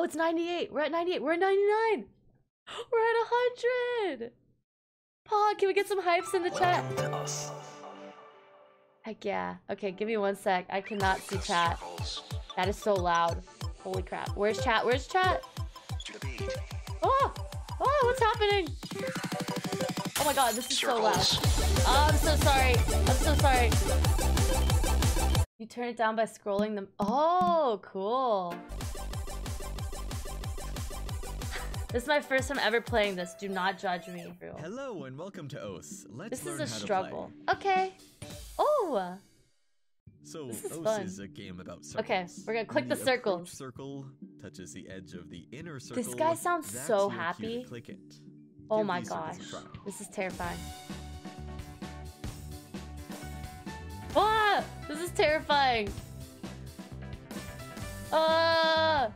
Oh, it's 98. We're at 98. We're at 99. We're at 100. Paul, can we get some hypes in the chat? Heck yeah. Okay, give me 1 sec. I cannot see chat. That is so loud. Holy crap. Where's chat? Where's chat? Oh! Oh, what's happening? Oh my god, this is so loud. Oh, I'm so sorry. I'm so sorry. You turn it down by scrolling them. Oh, cool. This is my first time ever playing this. Do not judge me, everyone. Hello and welcome to osu!. This is a struggle. Okay. Oh. So osu! Is a game about circles. Okay, we're gonna click the circle. Circle touches the edge of the inner circle. This guy sounds so happy. Click it. Oh my gosh, this is terrifying. Ah, this is terrifying. Ah.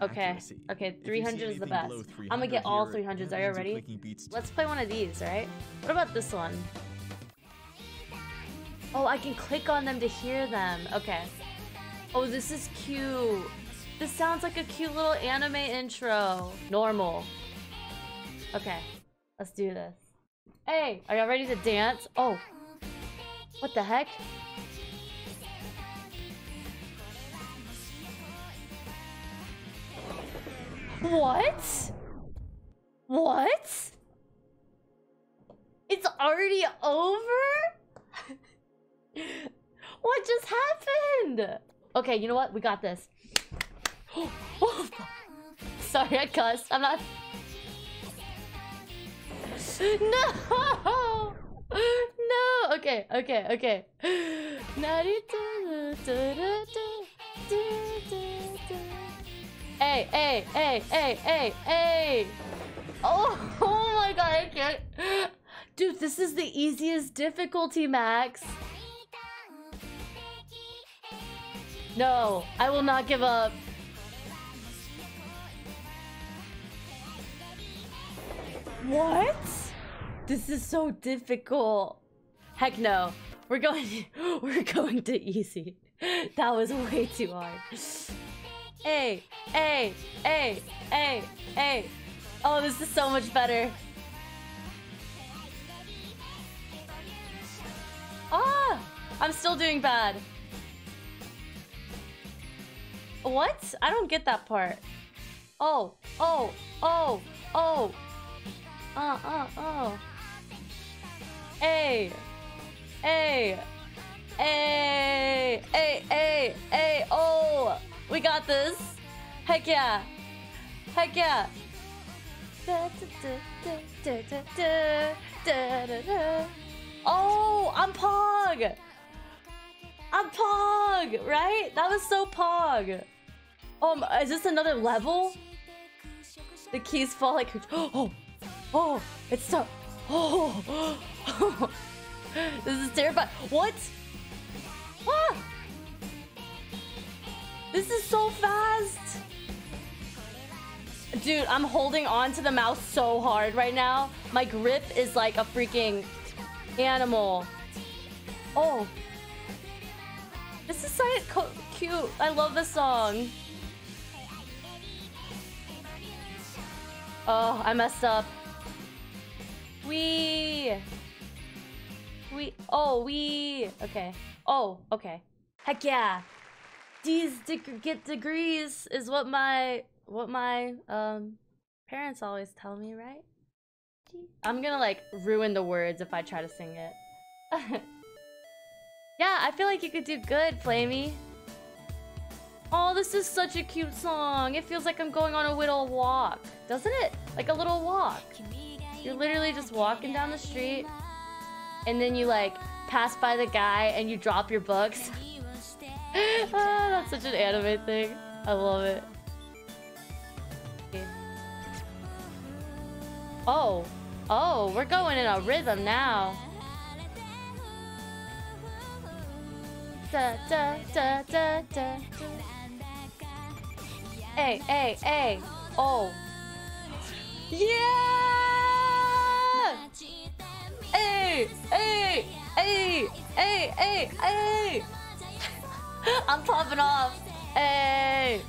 Okay. Okay. 300 is the best. I'm gonna get all 300s. Are you ready? Let's play one of these, right? What about this one? Oh, I can click on them to hear them. Okay. Oh, this is cute. This sounds like a cute little anime intro. Normal. Okay. Let's do this. Hey, are y'all ready to dance? Oh. What the heck? What? What? It's already over? What just happened? Okay, you know what? We got this. Oh, sorry, I cussed. I'm not... No! No! Okay, okay, okay. Hey, hey, hey, hey, hey, hey! Oh, oh my god, I can't... Dude, this is the easiest difficulty, Max. No, I will not give up. What? This is so difficult. Heck no. We're going to easy. That was way too hard. Hey, hey, hey, hey, hey. Oh, this is so much better. Ah, I'm still doing bad. What? I don't get that part. Oh, oh, oh, oh. Oh. Hey, hey, hey, hey, hey, hey, oh. We got this. Heck yeah. Heck yeah. Oh, I'm Pog. I'm Pog, right? That was so Pog. Is this another level? The keys fall like... Oh, oh, it's tough. Oh, oh. This is terrifying. What? Ah! This is so fast. Dude, I'm holding on to the mouse so hard right now. My grip is like a freaking animal. Oh. This is so cute. I love this song. Oh, I messed up. We. Okay. Oh, okay. Heck yeah. These get degrees is what my parents always tell me, right? I'm gonna like ruin the words if I try to sing it. Yeah, I feel like you could do good, Flamey. Oh, this is such a cute song. It feels like I'm going on a little walk, doesn't it? Like a little walk. You're literally just walking down the street, and then you like pass by the guy and you drop your books. Oh, that's such an anime thing. I love it. Oh, oh, we're going in a rhythm now. Da, da, da, da, da. Hey, hey, hey. Oh. Yeah! Hey, hey, hey, hey, hey, hey. I'm popping off. Hey.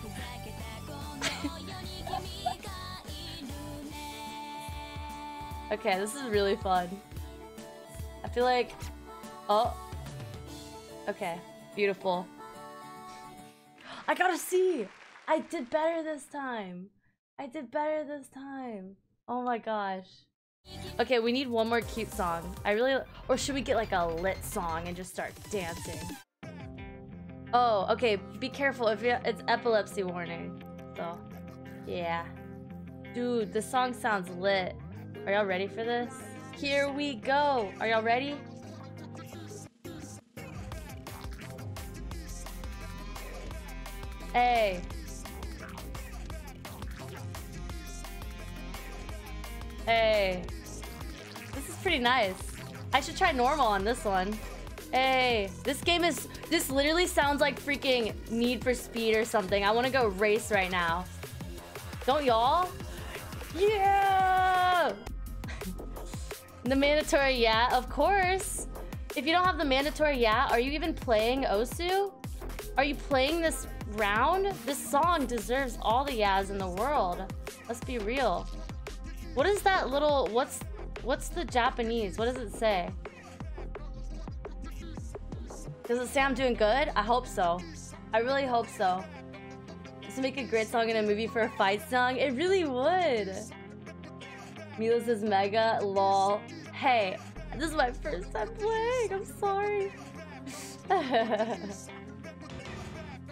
Okay, this is really fun. I feel like... Oh. Okay. Beautiful. I got a C! I did better this time! I did better this time! Oh my gosh. Okay, we need one more cute song. I really... Or should we get like a lit song and just start dancing? Oh, okay. Be careful. If you... It's epilepsy warning. So, yeah. Dude, this song sounds lit. Are y'all ready for this? Here we go! Are y'all ready? Hey! Hey! This is pretty nice. I should try normal on this one. Hey! This game is... This literally sounds like freaking Need for Speed or something. I want to go race right now. Don't y'all? Yeah! The mandatory yeah, of course. If you don't have the mandatory yeah, are you even playing osu? Are you playing this round? This song deserves all the yeahs in the world. Let's be real. What is that little, what's the Japanese? What does it say? Does it say I'm doing good? I hope so. I really hope so. This would make a great song in a movie for a fight song. It really would. Milo says mega lol. Hey, this is my first time playing. I'm sorry.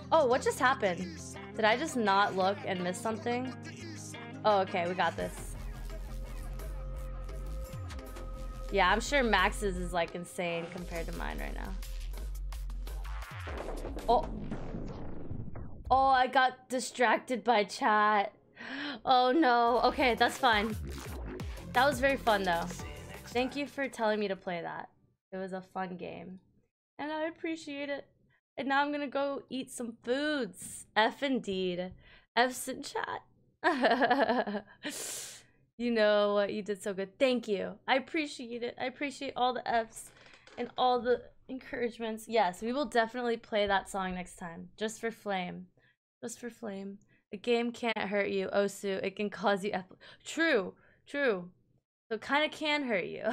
Oh, what just happened? Did I just not look and miss something? Oh, okay, we got this. Yeah, I'm sure Max's is like insane compared to mine right now. Oh. Oh, I got distracted by chat. Oh no. Okay, that's fine. That was very fun though. Thank you for telling me to play that. It was a fun game. And I appreciate it. And now I'm gonna go eat some foods. F indeed. F's in chat. You know what? You did so good. Thank you. I appreciate it. I appreciate all the F's and all the encouragements. Yes, we will definitely play that song next time. Just for flame. Just for flame. The game can't hurt you, osu. It can cause you... True. True. So it kind of can hurt you.